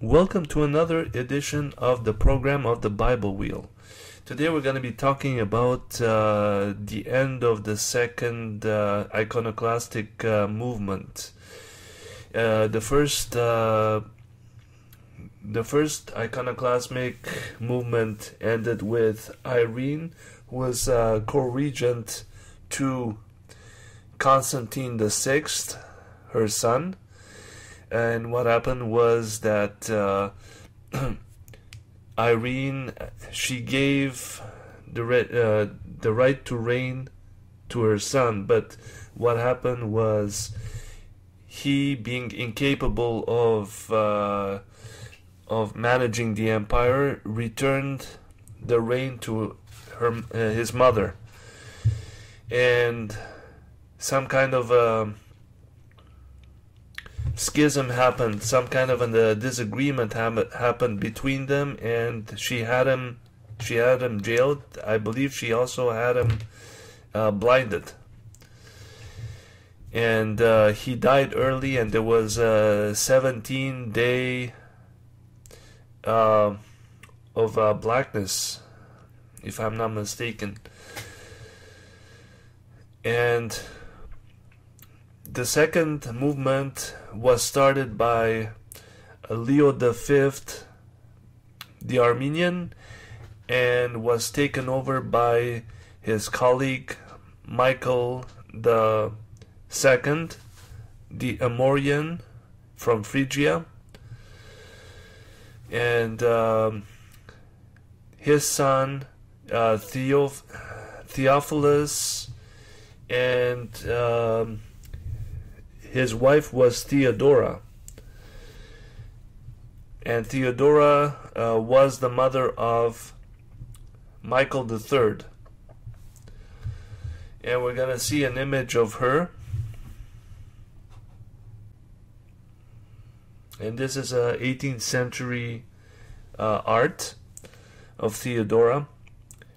Welcome to another edition of the program of the Bible Wheel. Today we're going to be talking about the end of the second iconoclastic movement. The first iconoclasmic movement ended with Irene, who was co-regent to Constantine VI, her son. And what happened was that Irene, she gave the right to reign to her son, but what happened was he, being incapable of managing the empire, returned the reign to his mother, and some kind of schism happened, some kind of a disagreement happened between them, and she had him jailed. I believe she also had him blinded, and he died early, and there was a 17-day of blackness, if I'm not mistaken. And the second movement was started by Leo V, the Armenian, and was taken over by his colleague Michael II, the Amorian from Phrygia, and his son Theophilus, and his wife was Theodora, and Theodora was the mother of Michael III. And we're going to see an image of her. And this is an 18th century art of Theodora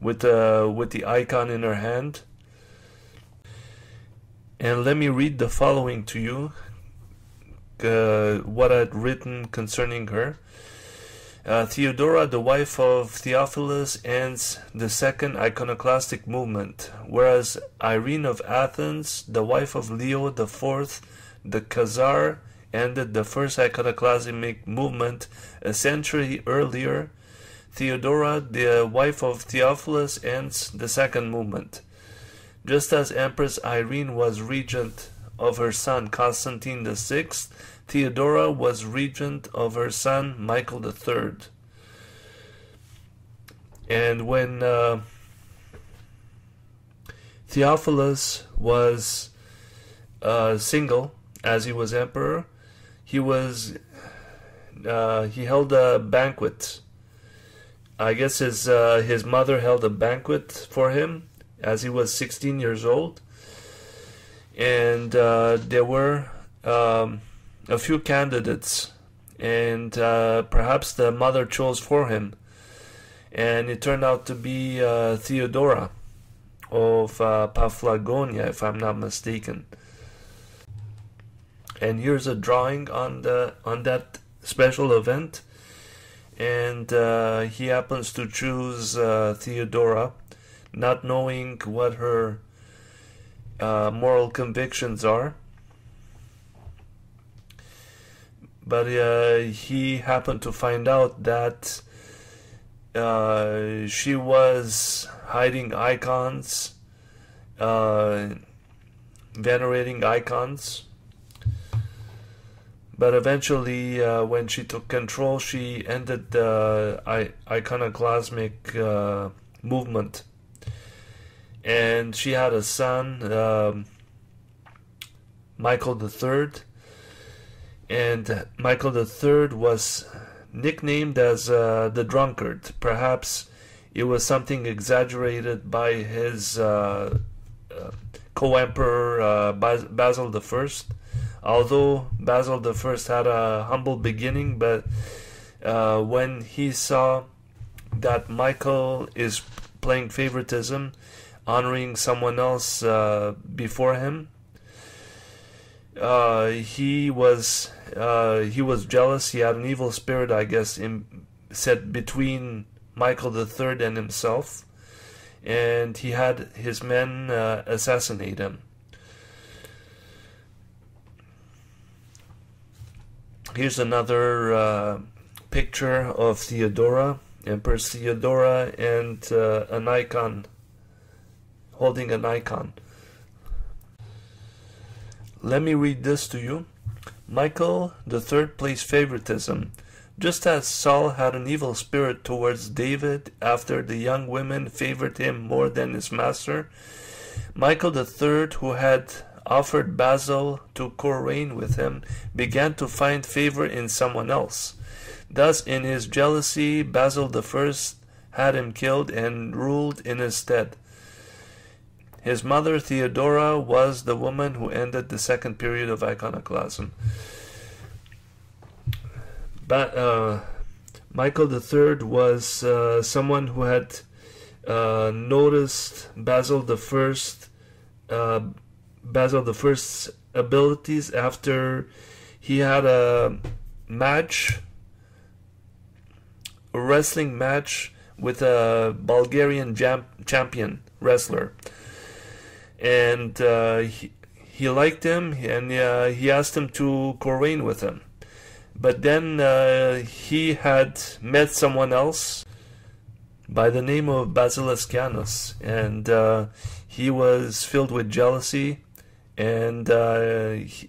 with the icon in her hand. And let me read the following to you, what I'd written concerning her. Theodora, the wife of Theophilus, ends the second iconoclastic movement, whereas Irene of Athens, the wife of Leo IV, the Khazar, ended the first iconoclasmic movement a century earlier. Theodora, the wife of Theophilus, ends the second movement. Just as Empress Irene was regent of her son Constantine VI, Theodora was regent of her son Michael III. And when Theophilus was single, as he was emperor, he held a banquet. I guess his mother held a banquet for him as he was 16 years old, and there were a few candidates, and perhaps the mother chose for him, and it turned out to be Theodora of Paphlagonia, if I'm not mistaken. And here's a drawing on that special event, and he happens to choose Theodora, not knowing what her moral convictions are. But he happened to find out that she was hiding icons, venerating icons. But eventually, when she took control, she ended the iconoclasmic movement. And she had a son, Michael III, and Michael III was nicknamed as the drunkard. Perhaps it was something exaggerated by his co-emperor Basil I, although Basil I had a humble beginning, but when he saw that Michael is playing favoritism, honoring someone else before him, he was He was jealous. He had an evil spirit, I guess, set between Michael III and himself, and he had his men assassinate him. Here's another picture of Theodora, Empress Theodora, and an icon, holding an icon. Let me read this to you. Michael III plays favoritism. Just as Saul had an evil spirit towards David after the young women favored him more than his master, Michael III, who had offered Basil to co-reign with him, began to find favor in someone else. Thus, in his jealousy, Basil I had him killed and ruled in his stead. His mother, Theodora, was the woman who ended the second period of iconoclasm. But, Michael III was someone who had noticed Basil I's abilities after he had a match, a wrestling match with a Bulgarian champion wrestler, and he liked him, and he asked him to co-reign with him. But then he had met someone else by the name of Basiliscanus, and he was filled with jealousy, and he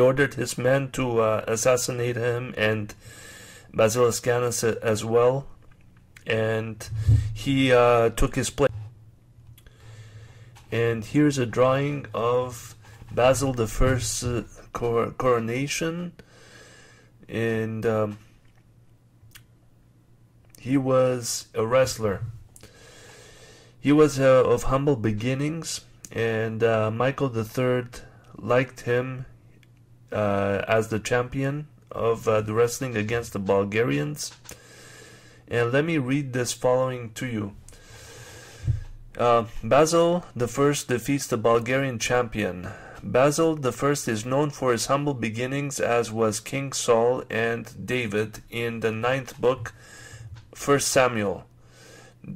ordered his men to assassinate him and Basiliscanus as well, and he took his place. And here's a drawing of Basil I's coronation, and he was a wrestler. He was of humble beginnings, and Michael III liked him as the champion of the wrestling against the Bulgarians. And let me read this following to you. Basil I defeats the Bulgarian champion. Basil I is known for his humble beginnings, as was King Saul and David in the 9th book, 1 Samuel.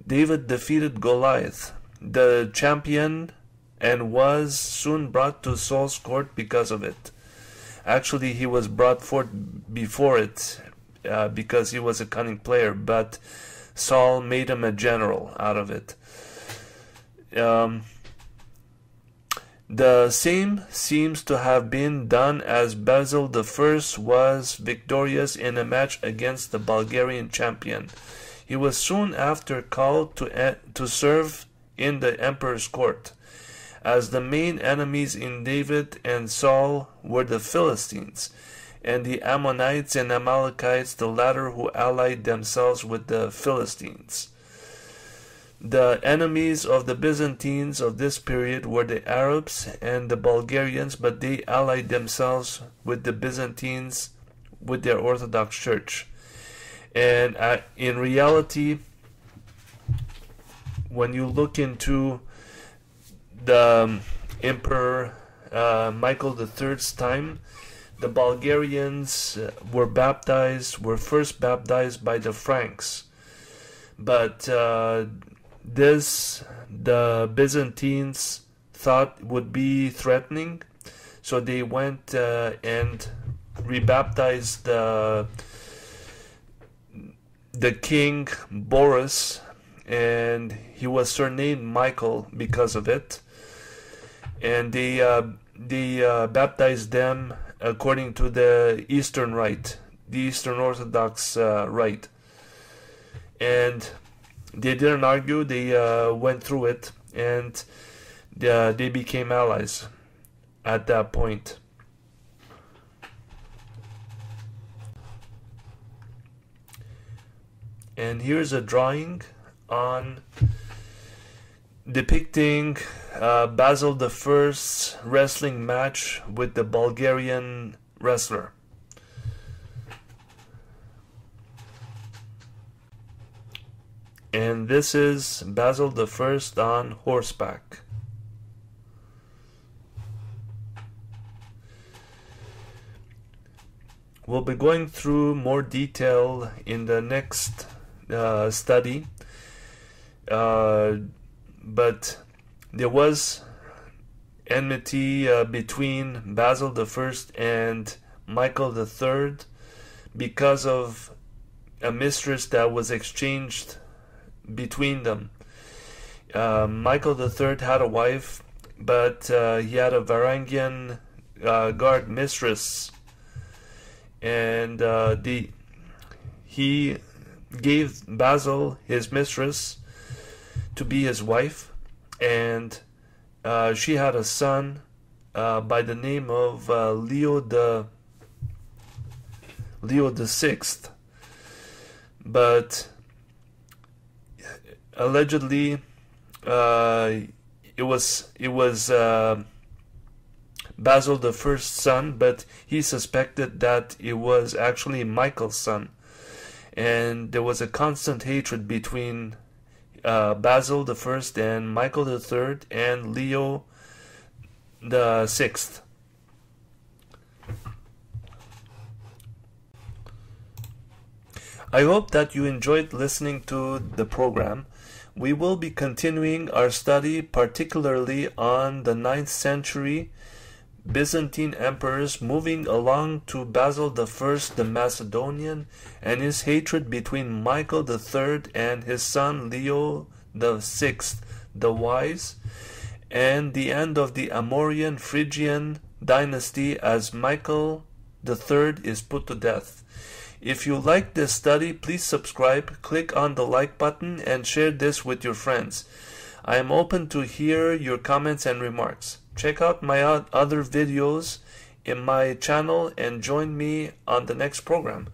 David defeated Goliath, the champion, and was soon brought to Saul's court because of it. Actually, he was brought forth before it because he was a cunning player, but Saul made him a general out of it. The same seems to have been done, as Basil I was victorious in a match against the Bulgarian champion. He was soon after called to serve in the emperor's court, as the main enemies in David and Saul were the Philistines and the Ammonites and Amalekites, the latter who allied themselves with the Philistines. The enemies of the Byzantines of this period were the Arabs and the Bulgarians, but they allied themselves with the Byzantines, with their Orthodox Church. And in reality, when you look into the Emperor Michael III's time, the Bulgarians were first baptized by the Franks. But the Byzantines thought would be threatening, so they went and rebaptized the king Boris, and he was surnamed Michael because of it. And they baptized them according to the Eastern Rite, the Eastern Orthodox Rite. And they didn't argue, they went through it, and they became allies at that point. And here's a drawing on depicting Basil I's wrestling match with the Bulgarian wrestler. And this is Basil I on horseback. We'll be going through more detail in the next study, but there was enmity between Basil I and Michael III because of a mistress that was exchanged between them. Michael III had a wife, but he had a Varangian guard mistress, and he gave Basil his mistress to be his wife, and she had a son by the name of Leo VI, but allegedly it was Basil I's son, but he suspected that it was actually Michael's son, and there was a constant hatred between Basil I and Michael III and Leo VI. I hope that you enjoyed listening to the program. We will be continuing our study particularly on the 9th century Byzantine emperors, moving along to Basil I the Macedonian and his hatred between Michael III and his son Leo VI the Wise, and the end of the Amorian Phrygian dynasty as Michael III is put to death. If you like this study, please subscribe, click on the like button, and share this with your friends. I am open to hear your comments and remarks. Check out my other videos in my channel and join me on the next program.